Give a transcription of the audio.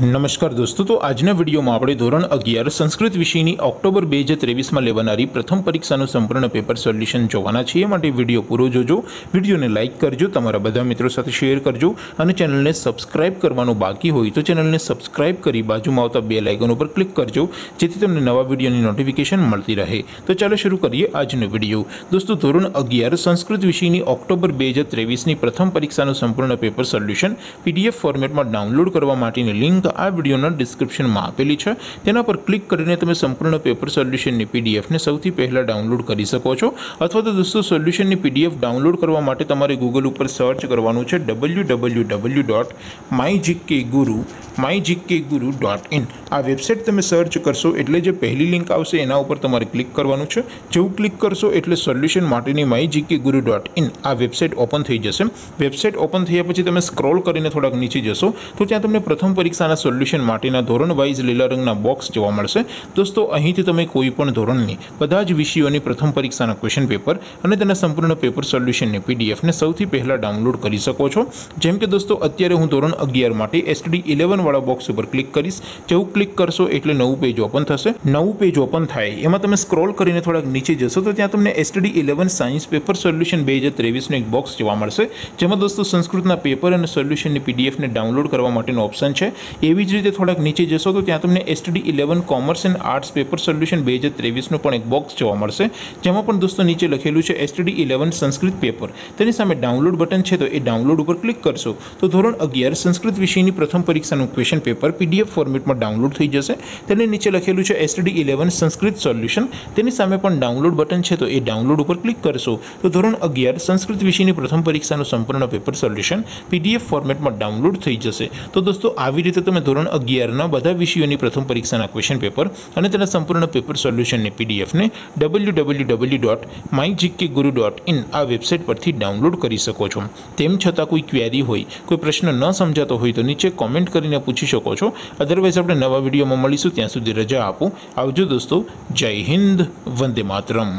नमस्कार दोस्तों, तो आज वीडियो में आप धोरण 11 संस्कृत विषय की ऑक्टोबर 2023 में लेवानारी प्रथम परीक्षा संपूर्ण पेपर सोल्यूशन जोवाना छे। माटे वीडियो पूरो जोजो, वीडियो ने लाइक करजो, तमारा बधा मित्रों साथे शेयर करजो और चैनल ने सब्सक्राइब करवानो बाकी होय तो चैनल ने सब्सक्राइब करी बाजुमां आवता बेल आइकन पर क्लिक करजो जेथी तमने नवा वीडियो की नोटिफिकेशन मळती रहे। तो चलो शुरू करिए आजनो वीडियो। दोस्तों, धोरण 11 संस्कृत विषय की ऑक्टोबर 2023 की प्रथम परीक्षा संपूर्ण पेपर सोल्यूशन पीडीएफ फॉर्मेट में डाउनलॉड करवा माटेनी लिंक आ वीडियोना डिस्क्रिप्शन में आपेली है। तेना पर क्लिक करीने तमे संपूर्ण पेपर सोल्यूशन की पीडीएफ ने सौथी पहला डाउनलॉड करी सको छो। अथवा तो दोस्तों, सोल्यूशन की पीडीएफ डाउनलॉड करवा माटे तमारे गूगल पर सर्च करवानुं छे www.myGKGuru.in। आ वेबसाइट तमे सर्च करशो एटले जे पहली लिंक आवशे एना उपर तमारे क्लिक करवानुं छे। जेवुं क्लिक करशो एटले सोल्यूशन माटेनी myGKGuru.in आ वेबसाइट ओपन थई जशे। वेबसाइट ओपन थया पछी तमे स्क्रॉल करीने थोड़ाक नीचे जशो तो त्यां तमने प्रथम परीक्षा सोल्यूशन माटेना धोरण वाइज लीला रंगना बॉक्स जोवा मळशे। दोस्तों, અહીંથી તમે કોઈ પણ ધોરણની બધા જ વિષયોની પ્રથમ પરીક્ષાના ક્વેશ્ચન પેપર અને તેના સંપૂર્ણ પેપર સોલ્યુશનને પીડીએફ ને સૌથી પહેલા ડાઉનલોડ કરી શકો છો। જેમ કે દોસ્તો, અત્યારે હું ધોરણ 11 માટે એસટી 11 વાળા બોક્સ ઉપર ક્લિક કરીશ। જેવું ક્લિક કરશો એટલે નવું પેજ ઓપન થશે। નવું પેજ ઓપન થાય એમાં તમે સ્ક્રોલ કરીને થોડાક નીચે જશો તો ત્યાં તમને એસટી 11 સાયન્સ પેપર સોલ્યુશન 2023 નો એક બોક્સ જોવા મળશે, જેમાં દોસ્તો સંસ્કૃતના પેપર અને સોલ્યુશનની પીડીએફ ને ડાઉનલોડ કરવા માટેનો ઓપ્શન છે। एवी ज रीते थोड़ा नीचे जसो तो त्यां तमने STD 11 commerce and arts paper solution 2023 नो पण एक बॉक्स जोवा मळशे, जेमां पण दोस्तों नीचे लखेलुं छे एसटीडी 11 संस्कृत पेपर। तेनी सामे डाउनलॉड बटन छे तो ए डाउनलॉड उपर क्लिक करशो तो धोरण 11 संस्कृत विषयनी प्रथम परीक्षानुं क्वेश्चन पेपर पीडीएफ फॉर्मेटमां डाउनलॉड थई जशे। तेनी नीचे लखेलुं छे एसटीडी 11 संस्कृत सोल्यूशन। तेनी सामे पण डाउनलॉड बटन छे तो ए डाउनलॉड उपर क्लिक करशो तो धोरण 11 संस्कृत विषयनी प्रथम परीक्षानुं संपूर्ण पेपर सोल्यूशन पीडीएफ फॉर्मेटमां डाउनलॉड थई जशे। तो दोस्तों, आवी रीते તમે ધોરણ 11 ના બધા વિષયોની પ્રથમ પરીક્ષાના ક્વેશ્ચન પેપર અને તેના સંપૂર્ણ પેપર સોલ્યુશનની પીડીએફને www.mygkguru.in આ વેબસાઇટ પરથી ડાઉનલોડ કરી શકો છો। તેમ છતાં કોઈ ક્વેરી હોય, કોઈ પ્રશ્ન ન સમજાતો હોય તો નીચે કોમેન્ટ કરીને પૂછી શકો છો। અધરવાઇઝ આપણે નવા વિડીયોમાં મળીશું, ત્યાં સુધી રજા આપો। આવજો દોસ્તો, જય હિન્દ, વંદે માતરમ।